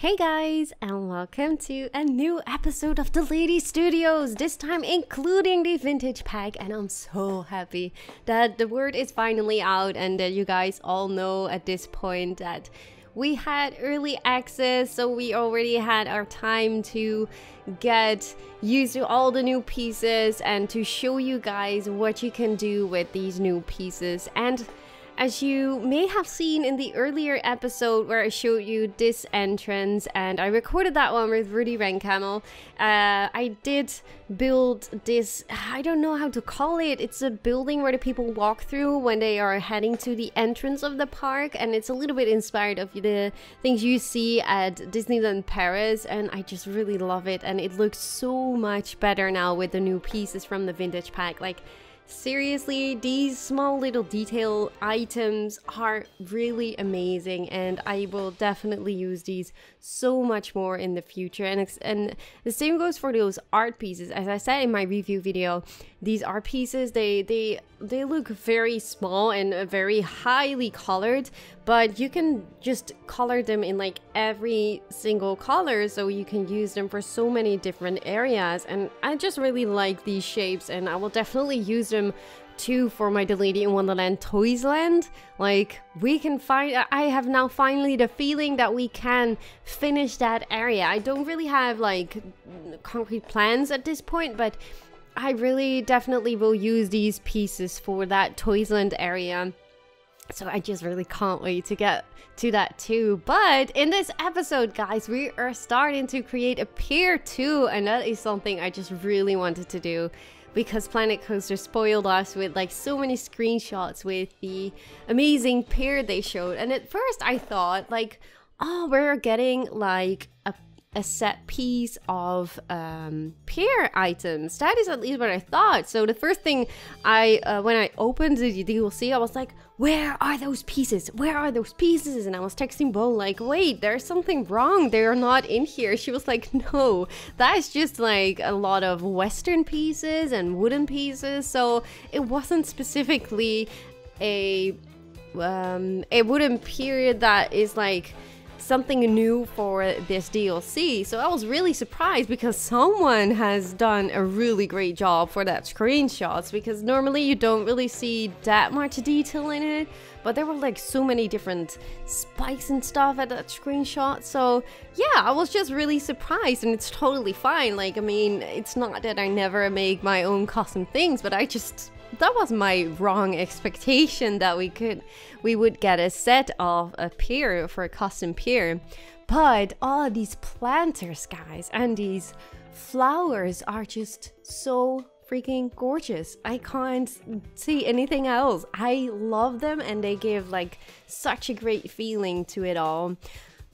Hey guys, and welcome to a new episode of DeLady's Studios, this time including the Vintage Pack, and I'm so happy that the word is finally out and that you guys all know at this point that we had early access, so we already had our time to get used to all the new pieces and to show you guys what you can do with these new pieces. And as you may have seen in the earlier episode where I showed you this entrance, and I recorded that one with Rudy Rencamel, I did build this, I don't know how to call it, it's a building where the people walk through when they are heading to the entrance of the park, and it's a little bit inspired of the things you see at Disneyland Paris, and I just really love it, and it looks so much better now with the new pieces from the Vintage Pack. Like, seriously, these small little detail items are really amazing, and I will definitely use these so much more in the future. And the same goes for those art pieces. As I said in my review video, these art pieces, they look very small and very highly colored, but you can just color them in like every single color, so you can use them for so many different areas. And I just really like these shapes, and I will definitely use them too for my DeLady in Wonderland Toysland. Like, we can find, I have now finally the feeling that we can finish that area. I don't really have like concrete plans at this point, but I really definitely will use these pieces for that Toysland area. So I just really can't wait to get to that too. But in this episode, guys, we are starting to create a pier too, and that is something I just really wanted to do, because Planet Coaster spoiled us with like so many screenshots with the amazing pier they showed. And at first I thought like, oh, we're getting like a set piece of pier items. That is at least what I thought. So the first thing I when I opened the DLC, I was like, where are those pieces? Where are those pieces? And I was texting Bo like, wait, there's something wrong. They are not in here. She was like, no, that's just like a lot of Western pieces and wooden pieces. So it wasn't specifically a wooden pier that is like something new for this DLC. So I was really surprised, because someone has done a really great job for that screenshots, because normally you don't really see that much detail in it, but there were like so many different spikes and stuff at that screenshot. So yeah, I was just really surprised, and it's totally fine. Like, I mean, it's not that I never make my own custom things, but I just, that was my wrong expectation that we would get a set of a pier for a custom pier. But all of these planters, guys, and these flowers are just so freaking gorgeous. I can't see anything else. I love them, and they give like such a great feeling to it all.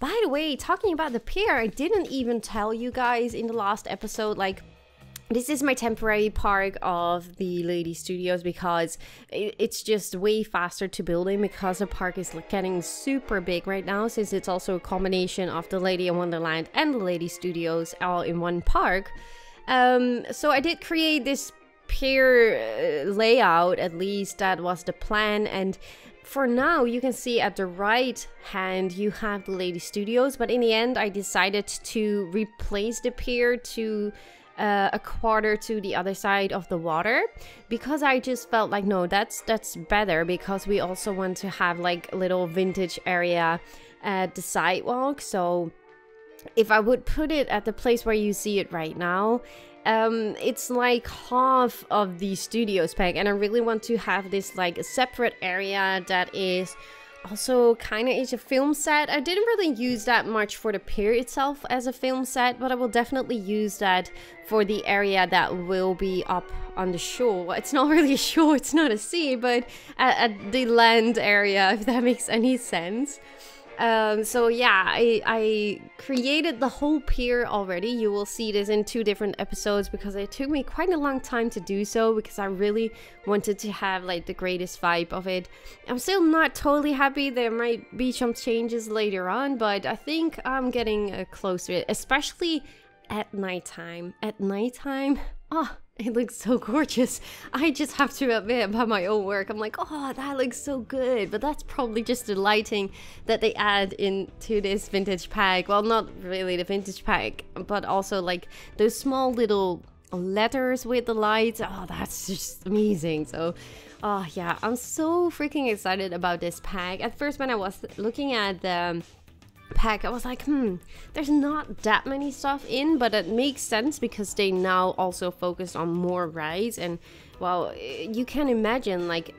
By the way, talking about the pier, I didn't even tell you guys in the last episode, like, this is my temporary park of the DeLady Studios, because it's just way faster to building, because the park is getting super big right now, since it's also a combination of the DeLady in Wonderland and the DeLady Studios all in one park. So I did create this pier layout, at least that was the plan, and for now you can see at the right hand you have the DeLady Studios, but in the end I decided to replace the pier to a quarter to the other side of the water, because I just felt like, no, that's better, because we also want to have like a little vintage area at the sidewalk. So if I would put it at the place where you see it right now, it's like half of the Studios pack, and I really want to have this like a separate area that is also kind of is a film set. I didn't really use that much for the pier itself as a film set, but I will definitely use that for the area that will be up on the shore. It's not really a shore, it's not a sea, but at the land area, if that makes any sense. So yeah, I created the whole pier already. You will see this in two different episodes, because it took me quite a long time to do so, because I really wanted to have like the greatest vibe of it. I'm still not totally happy. There might be some changes later on, but I think I'm getting close to it, especially at nighttime. At nighttime, Oh, it looks so gorgeous. I just have to admit, by my own work, I'm like, oh, that looks so good. But that's probably just the lighting that they add into this vintage pack. Well, not really the vintage pack, but also like those small little letters with the lights. Oh, that's just amazing. So, oh yeah, I'm so freaking excited about this pack. At first, when I was looking at the pack, I was like, there's not that many stuff in, but it makes sense because they now also focus on more rides. And well, you can imagine, like,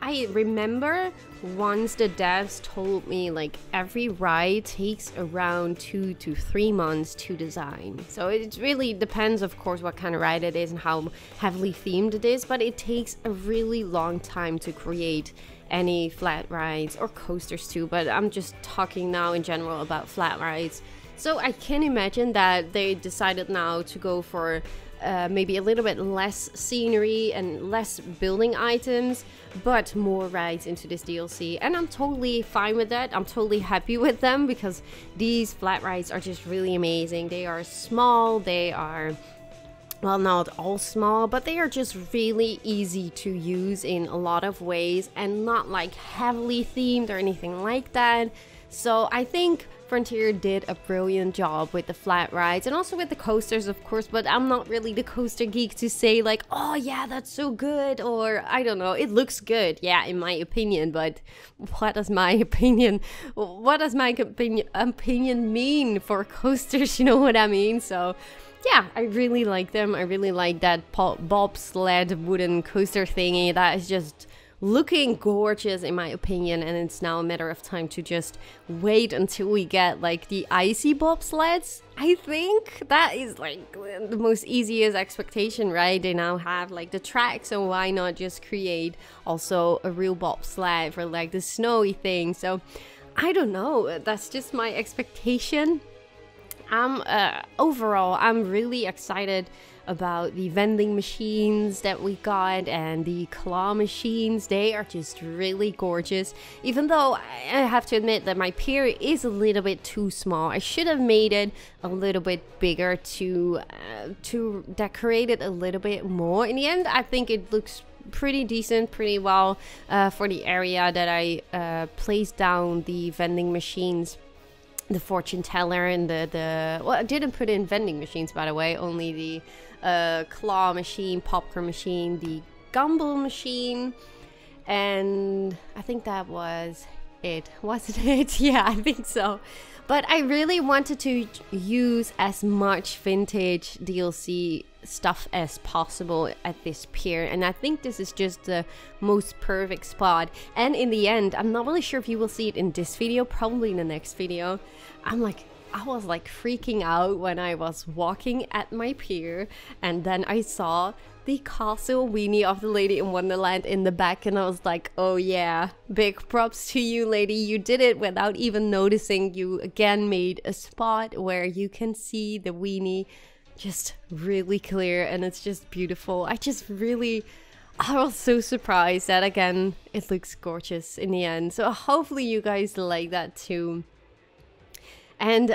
I remember once the devs told me like every ride takes around 2 to 3 months to design. So it really depends, of course, what kind of ride it is and how heavily themed it is, but it takes a really long time to create any flat rides, or coasters too, but I'm just talking now in general about flat rides. So I can imagine that they decided now to go for maybe a little bit less scenery and less building items, but more rides into this DLC, and I'm totally fine with that. I'm totally happy with them because these flat rides are just really amazing. They are small, they are, well, not all small, but they are just really easy to use in a lot of ways and not like heavily themed or anything like that. So I think Frontier did a brilliant job with the flat rides and also with the coasters, of course, but I'm not really the coaster geek to say like, oh yeah, that's so good, or I don't know, it looks good, yeah, in my opinion. But what does my opinion, opinion mean for coasters, you know what I mean? So yeah, I really like them. I really like that bobsled wooden coaster thingy. That is just looking gorgeous in my opinion, and it's now a matter of time to just wait until we get like the icy bobsleds. I think that is like the most easiest expectation, right? They now have like the track, so why not just create also a real bobsled for like the snowy thing? So I don't know, that's just my expectation. Overall, I'm really excited about the vending machines that we got and the claw machines. They are just really gorgeous, even though I have to admit that my pier is a little bit too small. I should have made it a little bit bigger to decorate it a little bit more. In the end, I think it looks pretty decent, pretty well for the area that I placed down the vending machines, the fortune teller, and well, I didn't put in vending machines, by the way, only the claw machine, popcorn machine, the gumball machine, and I think that was it, wasn't it? Yeah, I think so. But I really wanted to use as much vintage DLC stuff as possible at this pier, and I think this is just the most perfect spot. And in the end, I'm not really sure if you will see it in this video, probably in the next video, I was like freaking out when I was walking at my pier and then I saw the castle weenie of the Lady in Wonderland in the back, and I was like, oh yeah, big props to you, lady. You did it without even noticing. You again made a spot where you can see the weenie just really clear, and it's just beautiful. I was so surprised that again it looks gorgeous in the end. So hopefully you guys like that too. And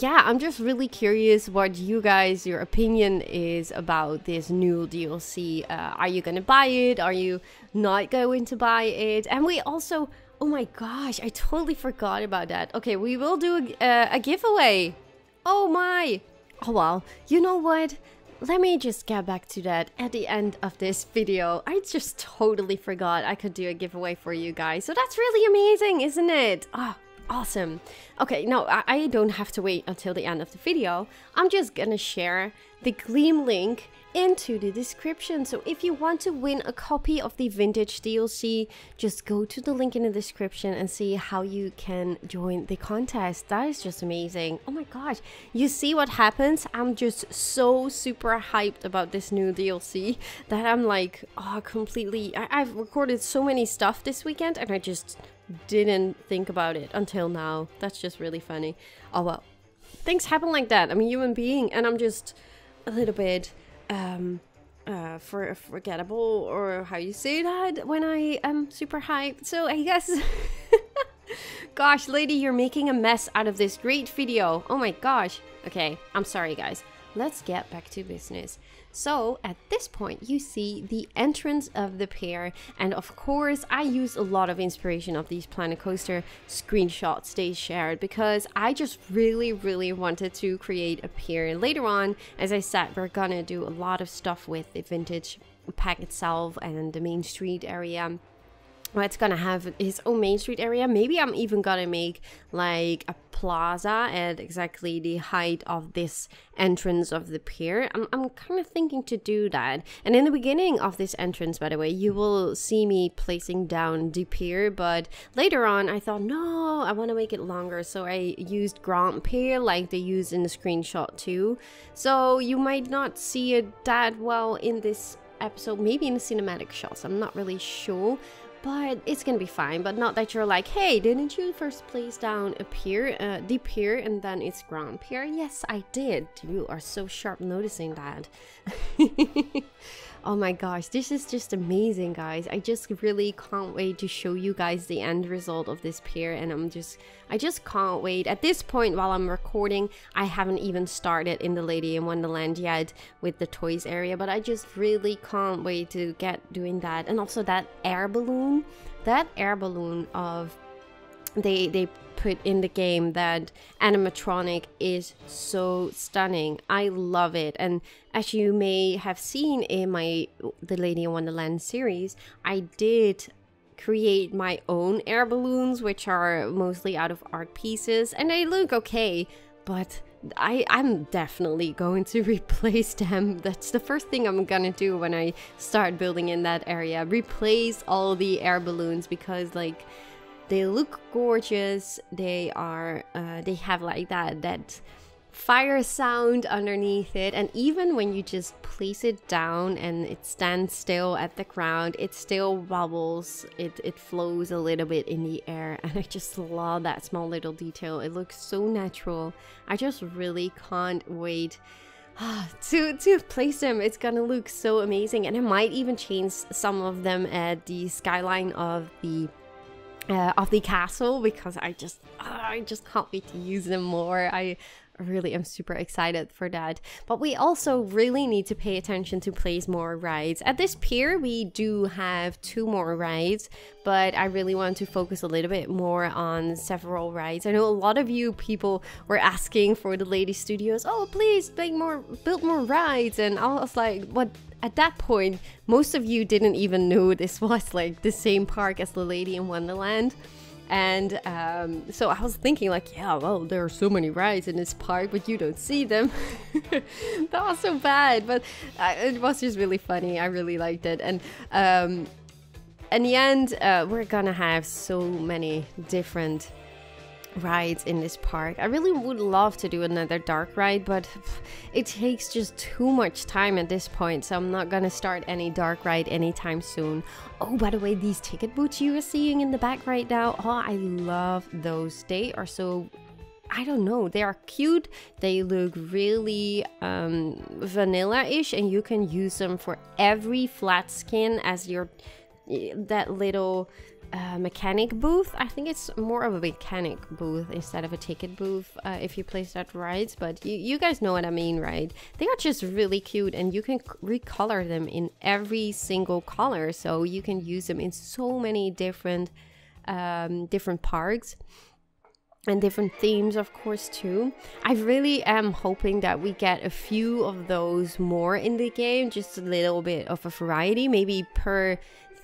yeah, I'm just really curious what you guys, your opinion is about this new DLC. Are you gonna buy it? Are you not going to buy it? And we also, oh my gosh, I totally forgot about that. Okay, we will do a giveaway. Oh my. Oh well, you know what? Let me just get back to that at the end of this video. I just totally forgot I could do a giveaway for you guys. So that's really amazing, isn't it? Oh, awesome. Okay, no, I don't have to wait until the end of the video. I'm just gonna share the Gleam link into the description. So if you want to win a copy of the vintage DLC, just go to the link in the description and see how you can join the contest. That is just amazing. Oh my gosh, you see what happens? I'm just so super hyped about this new DLC that I'm like, oh, completely, I've recorded so many stuff this weekend and I just didn't think about it until now. That's just really funny. Oh well, things happen like that. I'm a human being and I'm just a little bit forgettable, or how you say that, when I am super hyped. So I guess gosh, lady, you're making a mess out of this great video. Oh my gosh. Okay, I'm sorry guys. let's get back to business. So at this point you see the entrance of the pier, and of course I use a lot of inspiration of these Planet Coaster screenshots they shared, because I just really wanted to create a pier. And later on, as I said, we're gonna do a lot of stuff with the Vintage Pack itself and the Main Street area. Well, it's gonna have its own Main Street area. Maybe I'm even gonna make like a plaza at exactly the height of this entrance of the pier. I'm kind of thinking to do that. And in the beginning of this entrance, by the way, you will see me placing down the pier, but later on I thought, no, I want to make it longer, so I used Grand Pier like they used in the screenshot too. So you might not see it that well in this episode, maybe in the cinematic shots, I'm not really sure. But it's gonna be fine. But not that you're like, hey, didn't you first place down a pier, the pier, and then it's Grand Pier? Yes, I did. You are so sharp noticing that. Oh my gosh, this is just amazing, guys. I just really can't wait to show you guys the end result of this pier, and I just can't wait. At this point, while I'm recording, I haven't even started in the Lady in Wonderland yet with the toys area, but I just really can't wait to get doing that. And also that air balloon of they put in the game, that animatronic, is so stunning. I love it. And as you may have seen in my DeLady in Wonderland series, I did create my own air balloons, which are mostly out of art pieces, and they look okay, but I'm definitely going to replace them. That's the first thing I'm gonna do when I start building in that area, replace all the air balloons, because like, they look gorgeous. They are, they have like that fire sound underneath it, and even when you just place it down and it stands still at the ground, it still wobbles. It flows a little bit in the air, and I just love that small little detail. It looks so natural. I just really can't wait to place them. It's gonna look so amazing, and I might even change some of them at the skyline of the castle, because I just can't wait to use them more. I really am super excited for that. But we also really need to pay attention to place more rides. At this pier we do have 2 more rides, but I really want to focus a little bit more on several rides. I know a lot of you people were asking for the DeLady's Studios, oh please build more rides, and I was like, what? At that point, most of you didn't even know this was like the same park as the Lady in Wonderland. And so I was thinking like, yeah, well, there are so many rides in this park, but you don't see them. That was so bad, but it was just really funny. I really liked it. And in the end, we're gonna have so many different rides in this park. I really would love to do another dark ride, but it takes just too much time at this point, so I'm not gonna start any dark ride anytime soon. Oh, by the way, these ticket booths you are seeing in the back right now, oh, I love those. They are so, I don't know, they are cute. They look really vanilla-ish, and you can use them for every flat skin as your that little mechanic booth. I think it's more of a mechanic booth instead of a ticket booth, if you place that rides, but you guys know what I mean, right? They are just really cute, and you can recolor them in every single color, so you can use them in so many different parks and different themes, of course, too. I really am hoping that we get a few of those more in the game, just a little bit of a variety, maybe per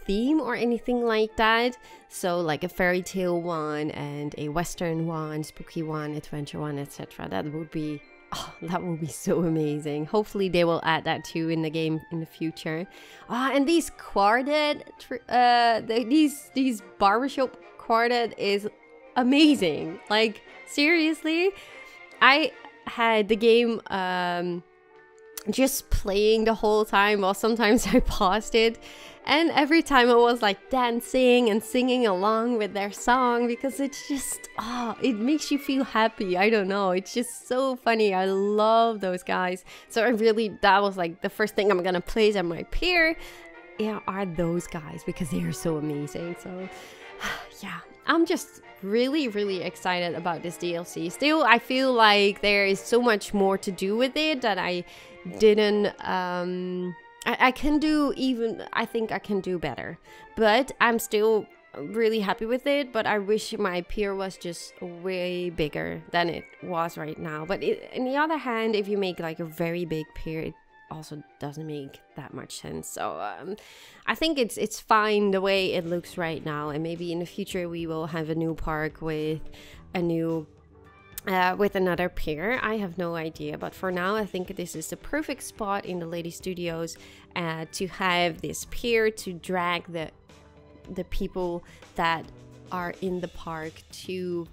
theme or anything like that. So like a fairy tale one and a western one, spooky one, adventure one, etc. That would be, oh, that would be so amazing. Hopefully they will add that too in the game in the future. Ah, and these quartet, these barbershop quartet is amazing. Like seriously, I had the game just playing the whole time, while sometimes I paused it, and every time I was like dancing and singing along with their song, because it's just, oh, it makes you feel happy. I don't know, it's just so funny. I love those guys. So I really, that was like the first thing I'm gonna place at my pier, yeah, are those guys, because they are so amazing. So yeah, I'm just really excited about this DLC. Still, I feel like there is so much more to do with it that I didn't... I can do even... I think I can do better. But I'm still really happy with it, but I wish my pier was just way bigger than it was right now. But on the other hand, if you make like a very big pier, it also doesn't make that much sense. So I think it's fine the way it looks right now, and maybe in the future we will have a new park with a new with another pier. I have no idea, but for now I think this is the perfect spot in the DeLady Studios to have this pier to drag the people that are in the park to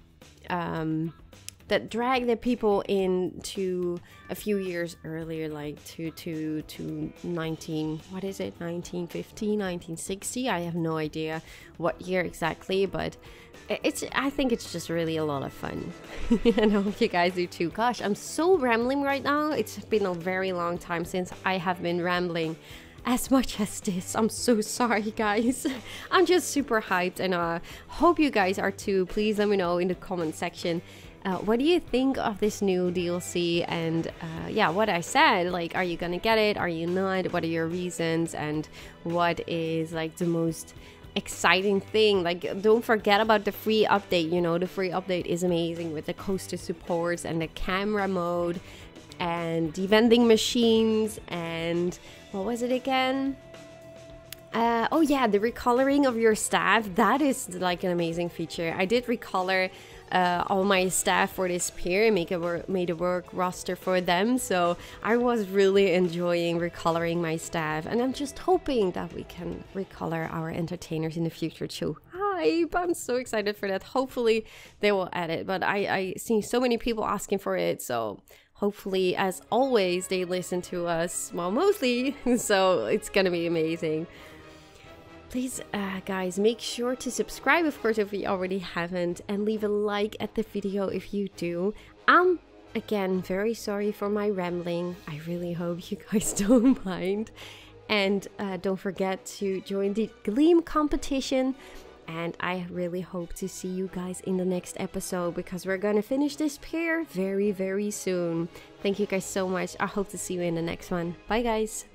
that drag the people into a few years earlier, like to 1915, 1960. I have no idea what year exactly, but I think it's just really a lot of fun. And I hope you guys do too. Gosh, I'm so rambling right now. It's been a very long time since I have been rambling as much as this. I'm so sorry, guys. I'm just super hyped, and I hope you guys are too. Please let me know in the comment section what do you think of this new DLC, and yeah, what I said, like, are you gonna get it, are you not, what are your reasons, and what is like the most exciting thing. Like, don't forget about the free update. You know, the free update is amazing with the coaster supports and the camera mode and the vending machines, and what was it again? Oh yeah, the recoloring of your staff. That is like an amazing feature. I did recolor all my staff for this pier and made a work roster for them, so I was really enjoying recoloring my staff, and I'm just hoping that we can recolor our entertainers in the future too. I'm so excited for that. Hopefully they will add it, but I see so many people asking for it, so hopefully, as always, they listen to us, well, mostly, so it's gonna be amazing. Please, guys, make sure to subscribe, of course, if you already haven't, and leave a like at the video if you do. I'm, again, very sorry for my rambling. I really hope you guys don't mind. And don't forget to join the Gleam competition. And I really hope to see you guys in the next episode, because we're gonna finish this pier very soon. Thank you guys so much. I hope to see you in the next one. Bye, guys.